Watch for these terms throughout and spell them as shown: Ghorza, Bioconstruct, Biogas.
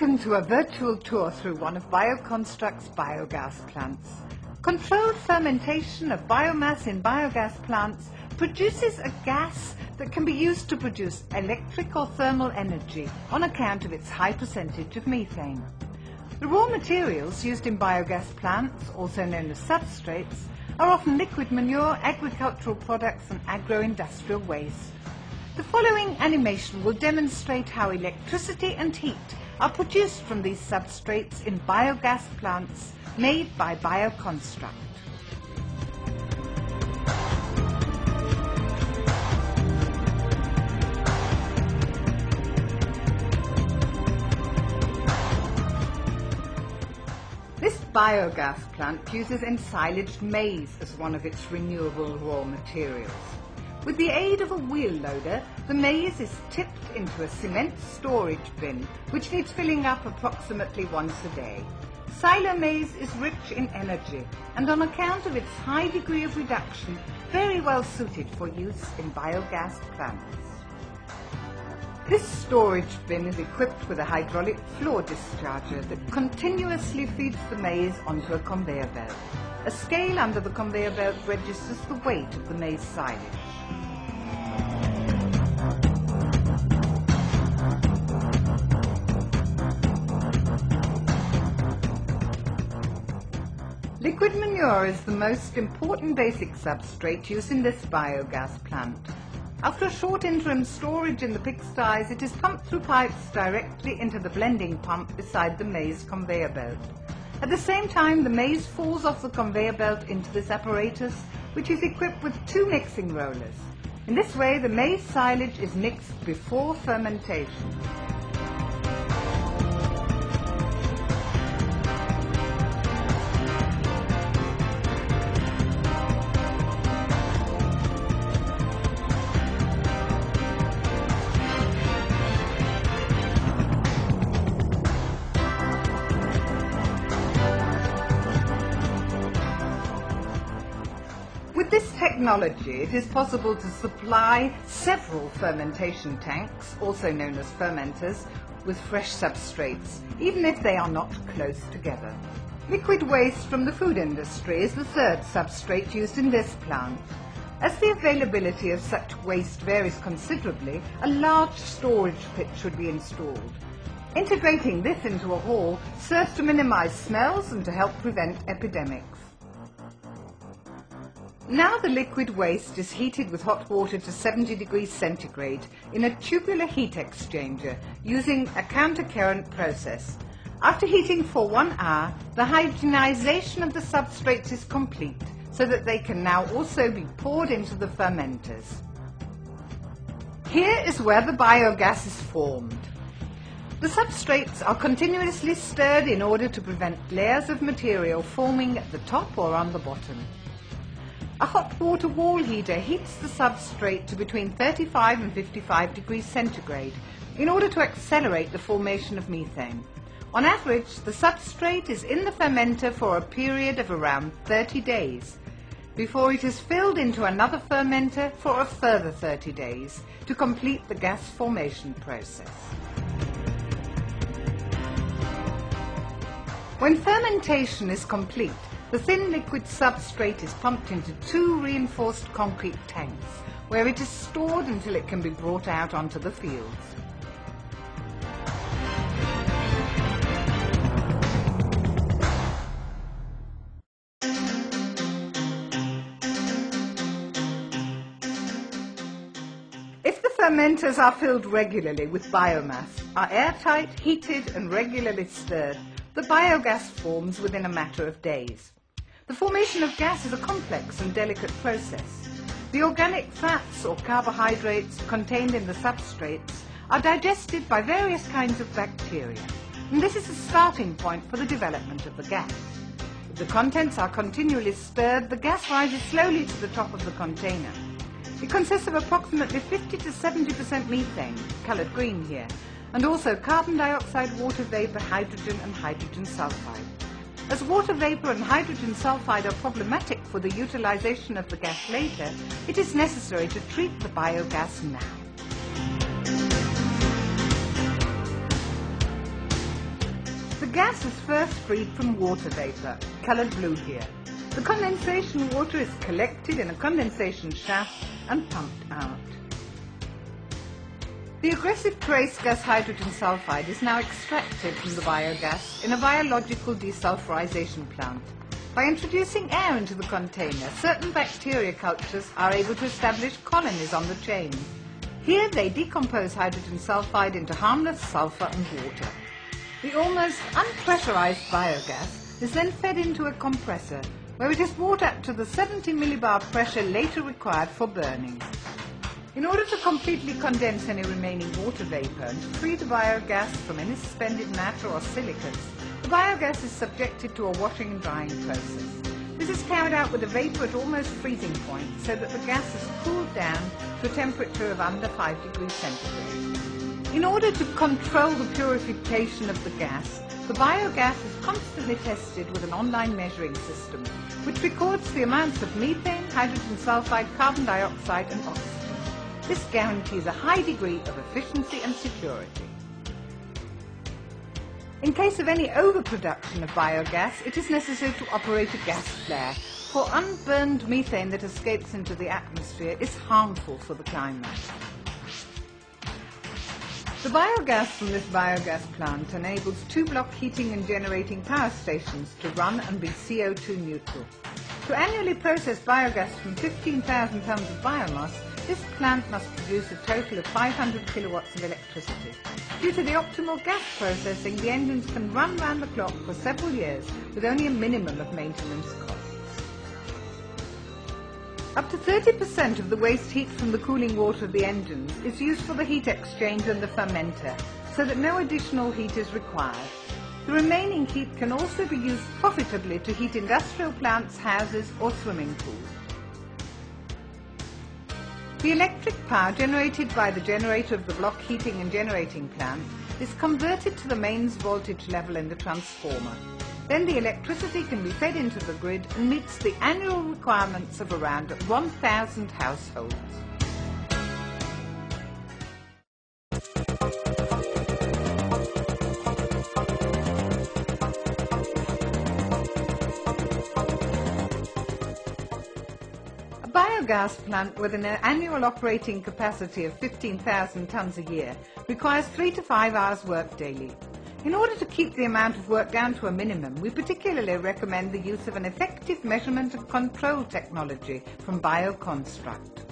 Welcome to a virtual tour through one of Bioconstruct's biogas plants. Controlled fermentation of biomass in biogas plants produces a gas that can be used to produce electric or thermal energy on account of its high percentage of methane. The raw materials used in biogas plants, also known as substrates, are often liquid manure, agricultural products and agro-industrial waste. The following animation will demonstrate how electricity and heat are produced from these substrates in biogas plants made by Bioconstruct. This biogas plant uses ensilaged maize as one of its renewable raw materials. With the aid of a wheel loader, the maize is tipped into a cement storage bin, which needs filling up approximately once a day. Silo maize is rich in energy, and on account of its high degree of reduction, very well suited for use in biogas plants. This storage bin is equipped with a hydraulic floor discharger that continuously feeds the maize onto a conveyor belt. A scale under the conveyor belt registers the weight of the maize silage. Liquid manure is the most important basic substrate used in this biogas plant. After a short interim storage in the pigsties, it is pumped through pipes directly into the blending pump beside the maize conveyor belt. At the same time, the maize falls off the conveyor belt into this apparatus, which is equipped with two mixing rollers. In this way, the maize silage is mixed before fermentation. With this technology, it is possible to supply several fermentation tanks, also known as fermenters, with fresh substrates, even if they are not close together. Liquid waste from the food industry is the third substrate used in this plant. As the availability of such waste varies considerably, a large storage pit should be installed. Integrating this into a hall serves to minimize smells and to help prevent epidemics. Now the liquid waste is heated with hot water to 70 degrees centigrade in a tubular heat exchanger using a countercurrent process. After heating for 1 hour, the hydrogenization of the substrates is complete so that they can now also be poured into the fermenters. Here is where the biogas is formed. The substrates are continuously stirred in order to prevent layers of material forming at the top or on the bottom. A hot water wall heater heats the substrate to between 35 and 55 degrees centigrade in order to accelerate the formation of methane. On average, the substrate is in the fermenter for a period of around 30 days before it is filled into another fermenter for a further 30 days to complete the gas formation process. When fermentation is complete, the thin liquid substrate is pumped into two reinforced concrete tanks, where it is stored until it can be brought out onto the fields. If the fermenters are filled regularly with biomass, are airtight, heated and regularly stirred, the biogas forms within a matter of days. The formation of gas is a complex and delicate process. The organic fats or carbohydrates contained in the substrates are digested by various kinds of bacteria, and this is the starting point for the development of the gas. If the contents are continually stirred, the gas rises slowly to the top of the container. It consists of approximately 50 to 70% methane, coloured green here, and also carbon dioxide, water vapour, hydrogen and hydrogen sulphide. As water vapour and hydrogen sulphide are problematic for the utilisation of the gas later, it is necessary to treat the biogas now. gas is first freed from water vapor, colored blue here. The condensation water is collected in a condensation shaft and pumped out. The aggressive trace gas hydrogen sulfide is now extracted from the biogas in a biological desulfurization plant. By introducing air into the container, certain bacteria cultures are able to establish colonies on the chain. Here they decompose hydrogen sulfide into harmless sulfur and water. The almost unpressurized biogas is then fed into a compressor, where it is brought up to the 70 millibar pressure later required for burning. In order to completely condense any remaining water vapor and free the biogas from any suspended matter or silicates, the biogas is subjected to a washing and drying process. This is carried out with the vapor at almost freezing point so that the gas is cooled down to a temperature of under 5 degrees centigrade. In order to control the purification of the gas, the biogas is constantly tested with an online measuring system, which records the amounts of methane, hydrogen sulfide, carbon dioxide and oxygen. This guarantees a high degree of efficiency and security. In case of any overproduction of biogas, it is necessary to operate a gas flare, for unburned methane that escapes into the atmosphere is harmful for the climate. The biogas from this biogas plant enables two-block heating and generating power stations to run and be CO2 neutral. To annually process biogas from 15,000 tons of biomass, this plant must produce a total of 500 kilowatts of electricity. Due to the optimal gas processing, the engines can run round the clock for several years with only a minimum of maintenance costs. Up to 30% of the waste heat from the cooling water of the engines is used for the heat exchange and the fermenter, so that no additional heat is required. The remaining heat can also be used profitably to heat industrial plants, houses or swimming pools. The electric power generated by the generator of the block heating and generating plant is converted to the mains voltage level in the transformer. Then the electricity can be fed into the grid and meets the annual requirements of around 1,000 households. A biogas plant with an annual operating capacity of 15,000 tons a year requires 3 to 5 hours work daily. In order to keep the amount of work down to a minimum, we particularly recommend the use of an effective measurement and control technology from Bioconstruct.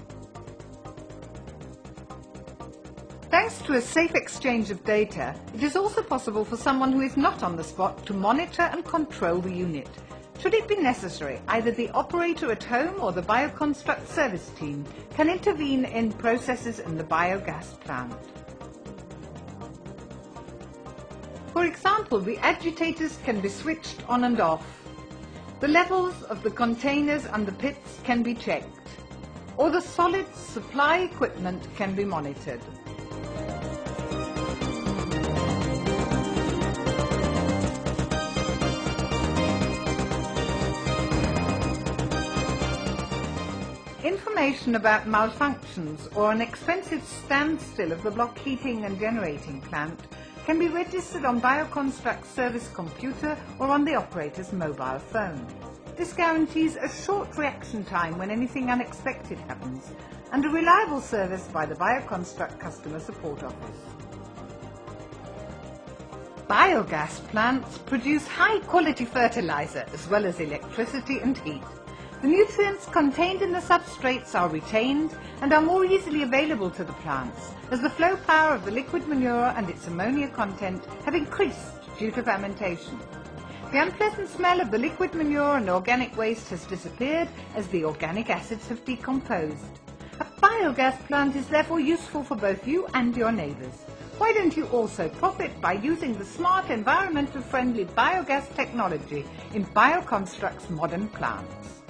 Thanks to a safe exchange of data, it is also possible for someone who is not on the spot to monitor and control the unit. Should it be necessary, either the operator at home or the Bioconstruct service team can intervene in processes in the biogas plant. For example, the agitators can be switched on and off. The levels of the containers and the pits can be checked, or the solid supply equipment can be monitored. Information about malfunctions or an expensive standstill of the block heating and generating plant can be registered on Bioconstruct's service computer or on the operator's mobile phone. This guarantees a short reaction time when anything unexpected happens, and a reliable service by the Bioconstruct customer support office. Biogas plants produce high-quality fertilizer as well as electricity and heat. The nutrients contained in the substrates are retained and are more easily available to the plants, as the flow power of the liquid manure and its ammonia content have increased due to fermentation. The unpleasant smell of the liquid manure and organic waste has disappeared as the organic acids have decomposed. A biogas plant is therefore useful for both you and your neighbours. Why don't you also profit by using the smart, environmental friendly biogas technology in Bioconstruct's modern plants?